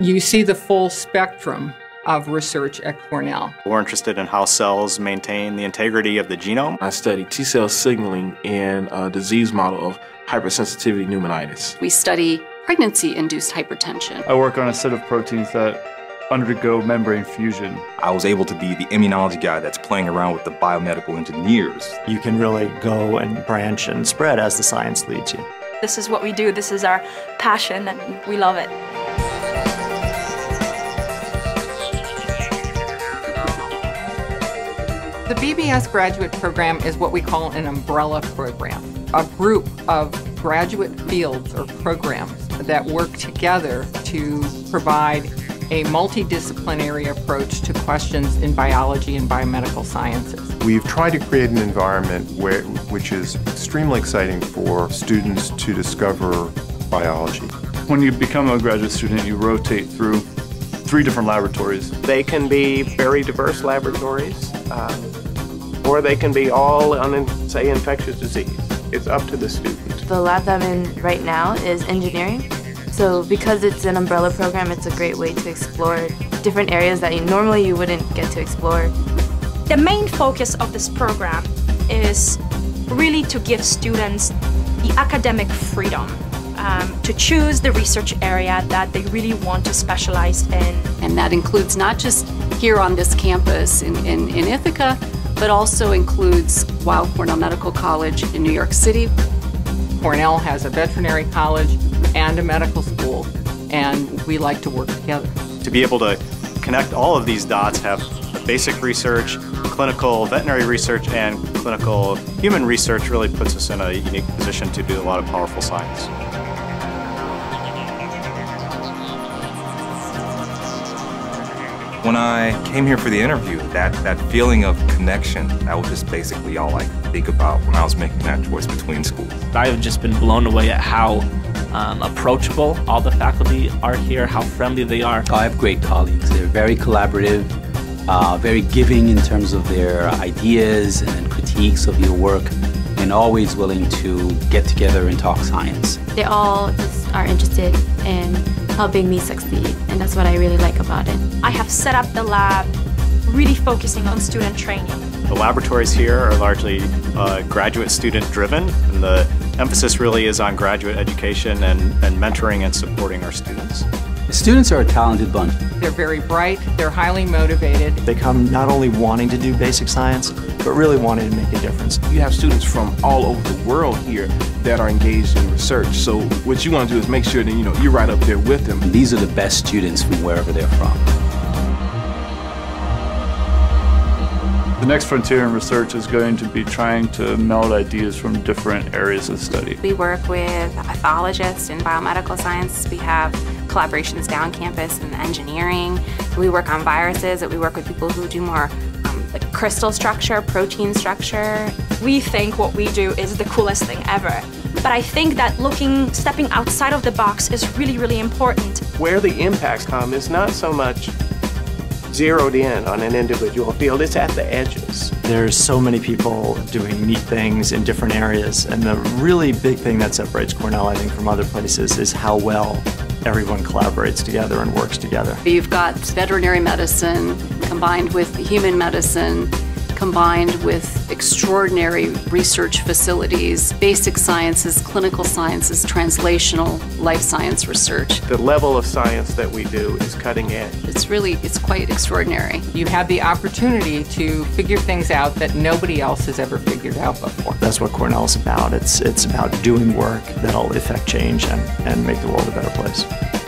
You see the full spectrum of research at Cornell. We're interested in how cells maintain the integrity of the genome. I study T-cell signaling in a disease model of hypersensitivity pneumonitis. We study pregnancy-induced hypertension. I work on a set of proteins that undergo membrane fusion. I was able to be the immunology guy that's playing around with the biomedical engineers. You can really go and branch and spread as the science leads you. This is what we do. This is our passion, and we love it. The BBS graduate program is what we call an umbrella program, a group of graduate fields or programs that work together to provide a multidisciplinary approach to questions in biology and biomedical sciences. We've tried to create an environment which is extremely exciting for students to discover biology. When you become a graduate student, you rotate through 3 different laboratories. They can be very diverse laboratories, or they can be all on, say, infectious disease. It's up to the student. The lab that I'm in right now is engineering. So because it's an umbrella program, it's a great way to explore different areas that normally you wouldn't get to explore. The main focus of this program is really to give students the academic freedom to choose the research area that they really want to specialize in. And that includes not just here on this campus in Ithaca, but also includes Weill Cornell Medical College in New York City. Cornell has a veterinary college and a medical school, and we like to work together. To be able to connect all of these dots, have basic research, clinical veterinary research, and clinical human research really puts us in a unique position to do a lot of powerful science. When I came here for the interview, that feeling of connection, that was just basically all I could think about when I was making that choice between schools. I've just been blown away at how approachable all the faculty are here, how friendly they are. I have great colleagues. They're very collaborative, very giving in terms of their ideas and critiques of your work, and always willing to get together and talk science. They all just are interested in helping me succeed, and that's what I really like about it. I have set up the lab really focusing on student training. The laboratories here are largely graduate student driven, and the emphasis really is on graduate education and mentoring and supporting our students. The students are a talented bunch. They're very bright, they're highly motivated. They come not only wanting to do basic science, but really wanting to make a difference. You have students from all over the world here that are engaged in research. So what you want to do is make sure that you're right up there with them. These are the best students from wherever they're from. The next frontier in research is going to be trying to meld ideas from different areas of study. We work with pathologists in biomedical science. We have collaborations down campus in engineering. We work on viruses. We work with people who do more like crystal structure, protein structure. We think what we do is the coolest thing ever. But I think that stepping outside of the box is really, really important. Where the impacts come is not so much zeroed in on an individual field, it's at the edges. There's so many people doing neat things in different areas, and the really big thing that separates Cornell, I think, from other places is how well everyone collaborates together and works together. You've got veterinary medicine combined with human medicine, combined with extraordinary research facilities, basic sciences, clinical sciences, translational life science research. The level of science that we do is cutting edge. It's quite extraordinary. You have the opportunity to figure things out that nobody else has ever figured out before. That's what Cornell's about. It's about doing work that'll affect change and make the world a better place.